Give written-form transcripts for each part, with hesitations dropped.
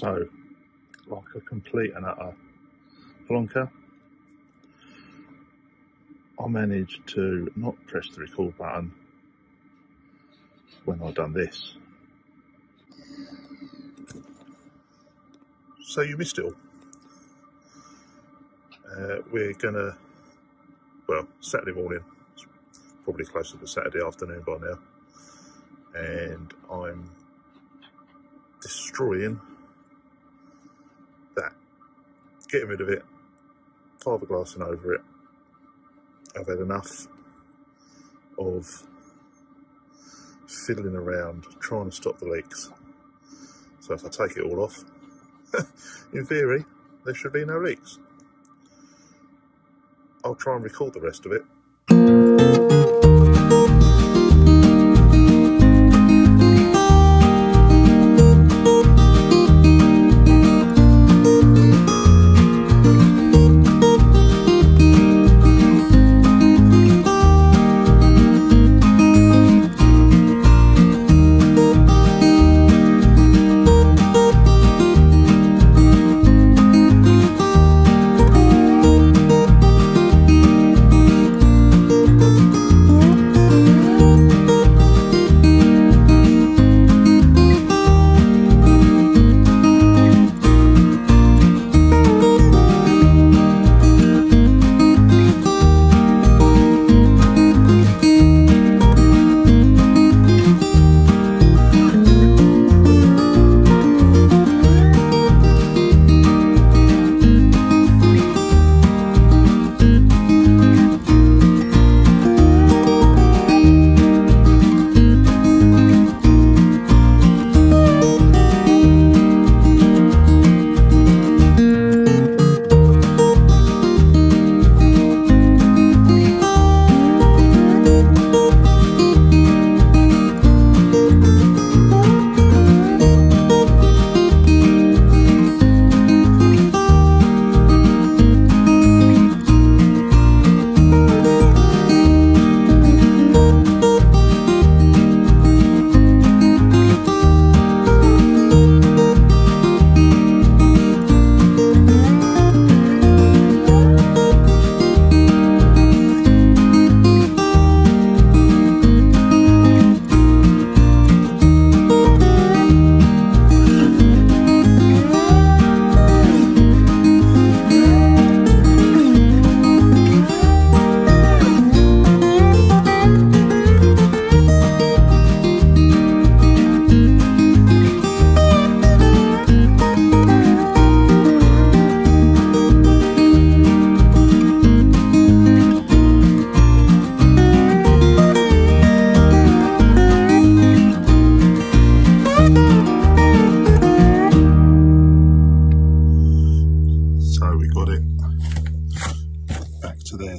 So, like a complete and utter plonker, I managed to not press the record button when I've done this. So you missed it all. We're gonna, well, Saturday morning, it's probably closer to Saturday afternoon by now, and I'm destroying that, getting rid of it, fiberglassing over it. I've had enough of fiddling around trying to stop the leaks. So if I take it all off, in theory, there should be no leaks. I'll try and record the rest of it.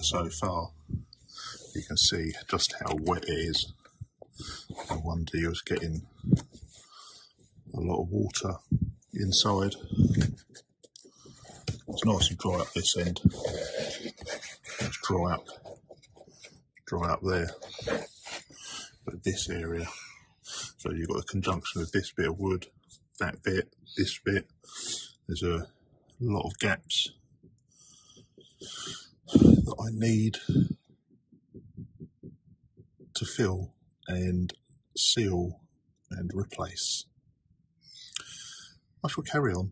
So far, you can see just how wet it is. No wonder you're getting a lot of water inside. It's nice and dry up this end. It's dry up there. But this area, so you've got a conjunction of this bit of wood, that bit, this bit. There's a lot of gaps that I need to fill and seal and replace. I shall carry on.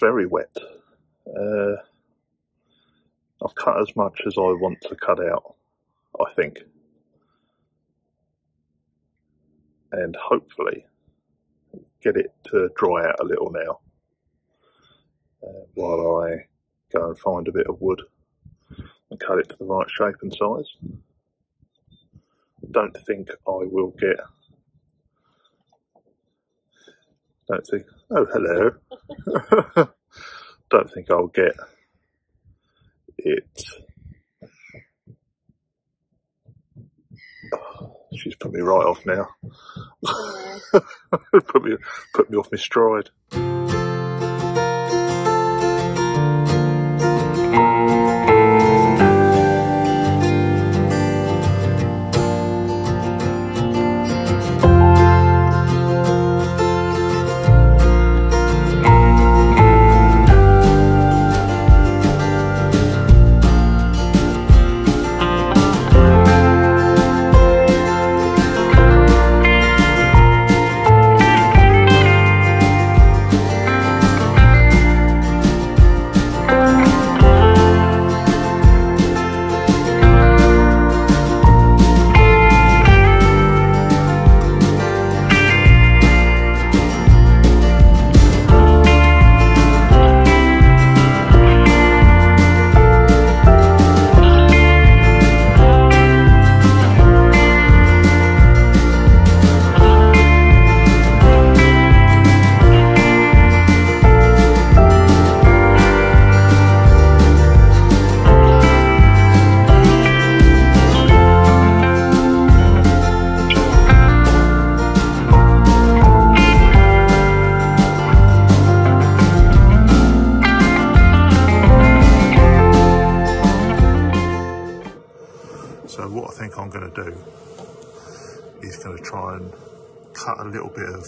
very wet. I've cut as much as I want to cut out, I think. And hopefully get it to dry out a little now, while I go and find a bit of wood and cut it to the right shape and size. Don't think I'll get it. She's put me right off now. Put me off my stride.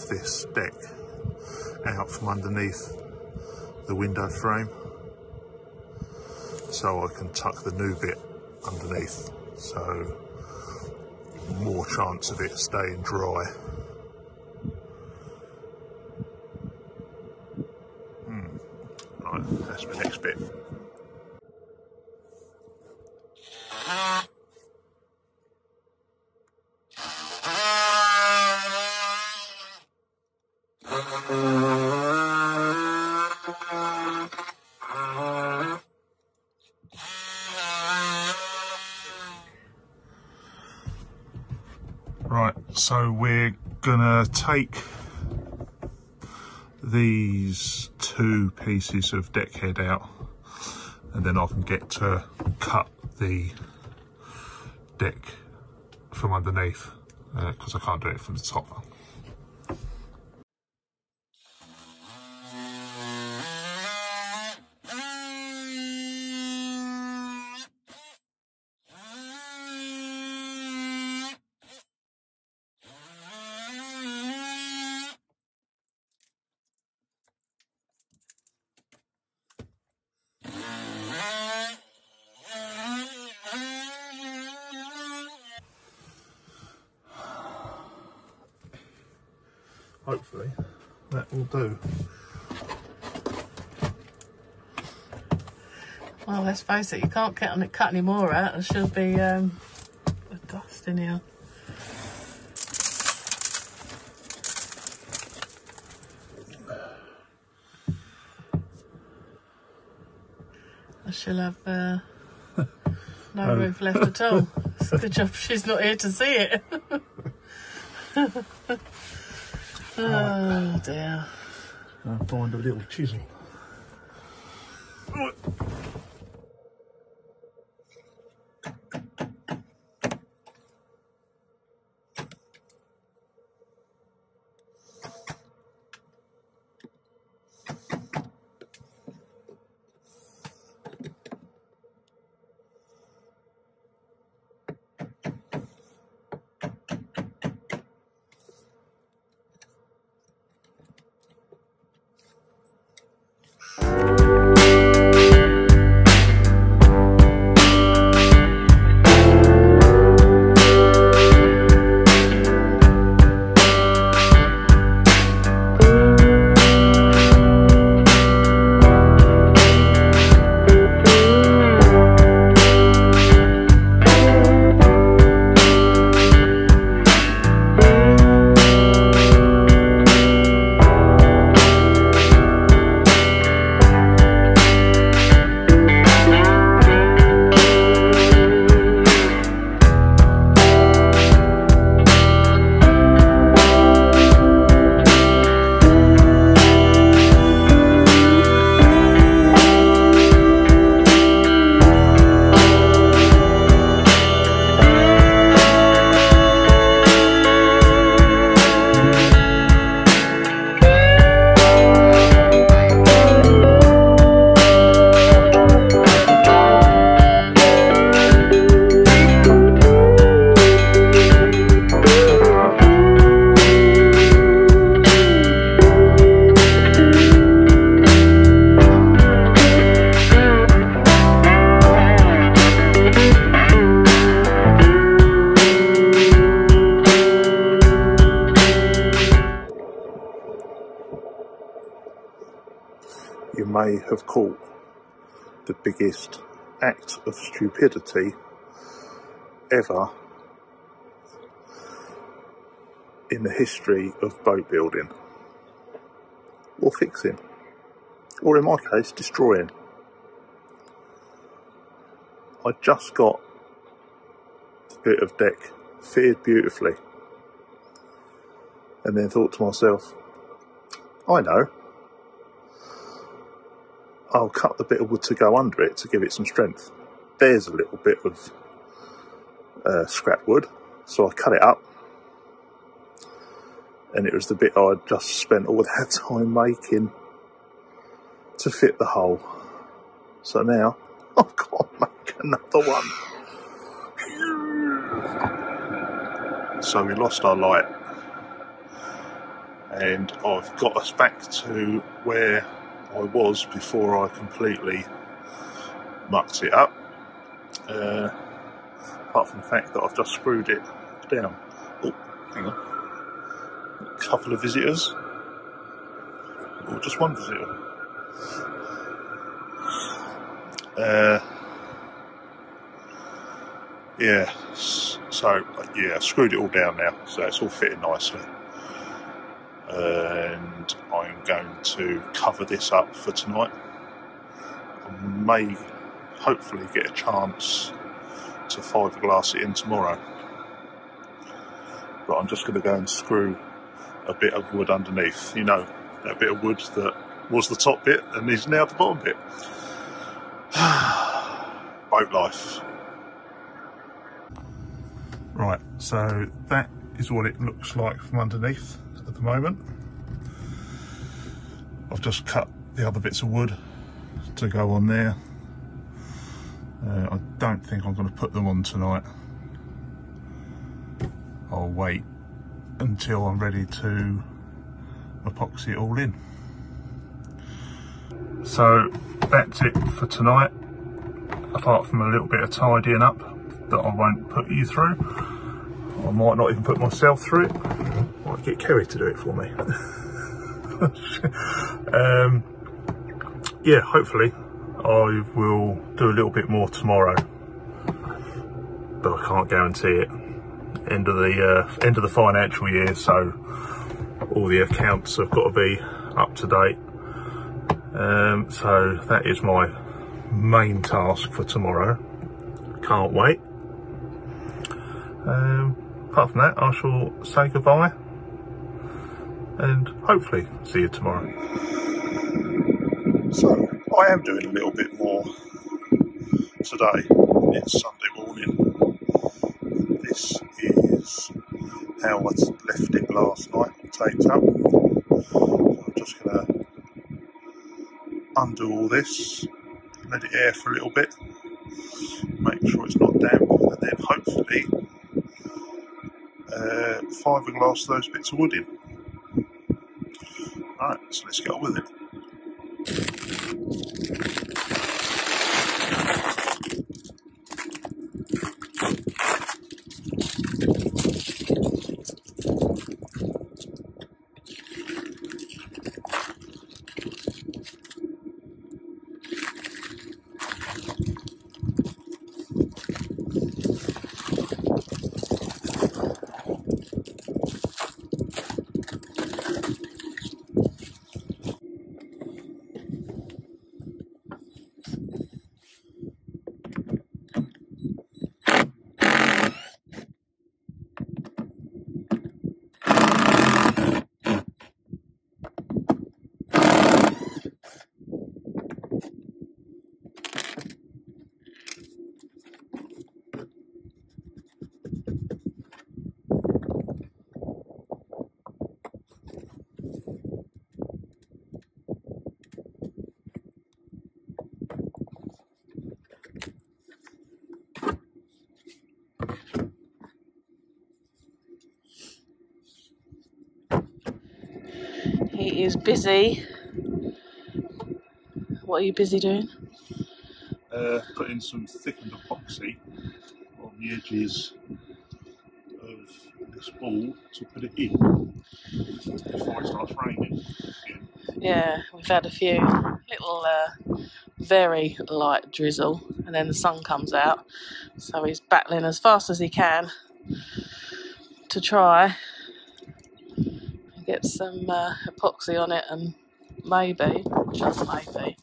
This deck out from underneath the window frame so I can tuck the new bit underneath, so more chance of it staying dry. Right, that's my next bit. So we're gonna take these two pieces of deck head out and then I can get to cut the deck from underneath because I can't do it from the top. Hopefully that will do. Well, let's face it, you can't cut any more out. There should be dust in here. I shall have no roof left at all. It's a good job she's not here to see it. Oh dear. I'll find a little chisel. Right. may have called the biggest act of stupidity ever in the history of boat building, or fixing, or in my case, destroying. I just got the bit of deck feared beautifully, and then thought to myself, I know, I'll cut the bit of wood to go under it to give it some strength. There's a little bit of scrap wood, so I cut it up, and it was the bit I'd just spent all that time making to fit the hole. So now I've got to make another one. So we lost our light, and I've got us back to where I was before I completely mucked it up, apart from the fact that I've just screwed it down. Oh, hang on, a couple of visitors, or just one visitor. Yeah, so yeah, I screwed it all down now, so it's all fitting nicely. And I'm going to cover this up for tonight. I may hopefully get a chance to fiberglass it in tomorrow, but I'm just going to go and screw a bit of wood underneath, you know, that bit of wood that was the top bit and is now the bottom bit. Boat life. Right, so that is what it looks like from underneath at the moment. I've just cut the other bits of wood to go on there. I don't think I'm going to put them on tonight. I'll wait until I'm ready to epoxy it all in. So that's it for tonight, apart from a little bit of tidying up that I won't put you through. I might not even put myself through it. I might get Kerry to do it for me. Yeah, hopefully I will do a little bit more tomorrow, but I can't guarantee it. End of the financial year, so all the accounts have got to be up to date. So that is my main task for tomorrow. Can't wait. Apart from that, I shall say goodbye and hopefully see you tomorrow. So I am doing a little bit more today. It's Sunday morning. This is how I left it last night, taped up. So I'm just going to undo all this, let it air for a little bit, make sure it's not damp, and then hopefully fiberglass those bits of wood in. Alright, so let's get on with it. He is busy. What are you busy doing? Putting some thickened epoxy on the edges of this ball to put it in before it starts raining again. Yeah, we've had a few little very light drizzle, and then the sun comes out, so he's battling as fast as he can to try and get some epoxy on it, and maybe, just maybe,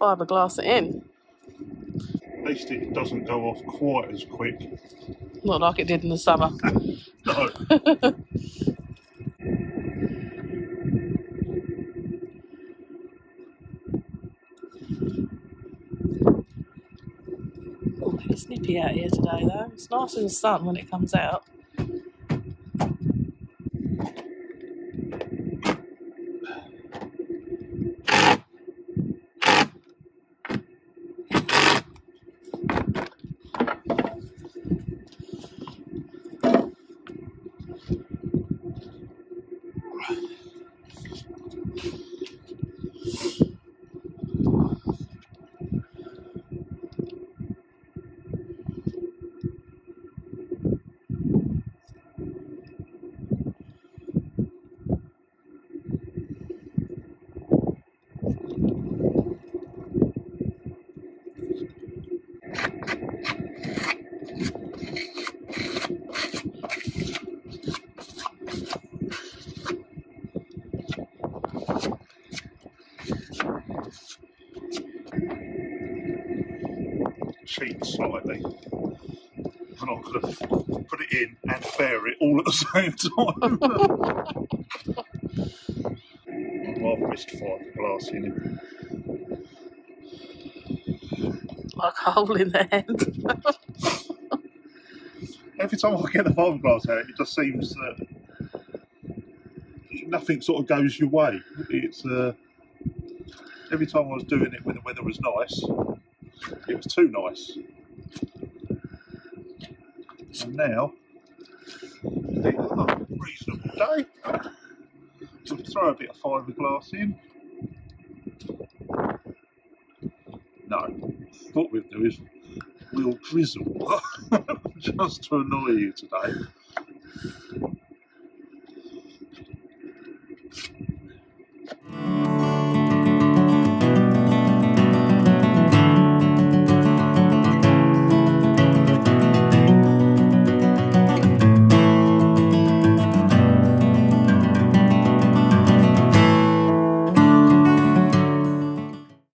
fiberglass it in. At least it doesn't go off quite as quick. Not like it did in the summer. No. It's nippy out here today though. It's nice in the sun when it comes out. Cheat slightly, and I could have put it in and fair it all at the same time. I've missed fiberglass in it. Like a hole in the head. Every time I get the fiberglass out, it just seems that nothing sort of goes your way. It's every time I was doing it when the weather was nice. It was too nice, and now it's a reasonable day. We'll throw a bit of fiberglass in. No, what we'll do is we'll drizzle just to annoy you today.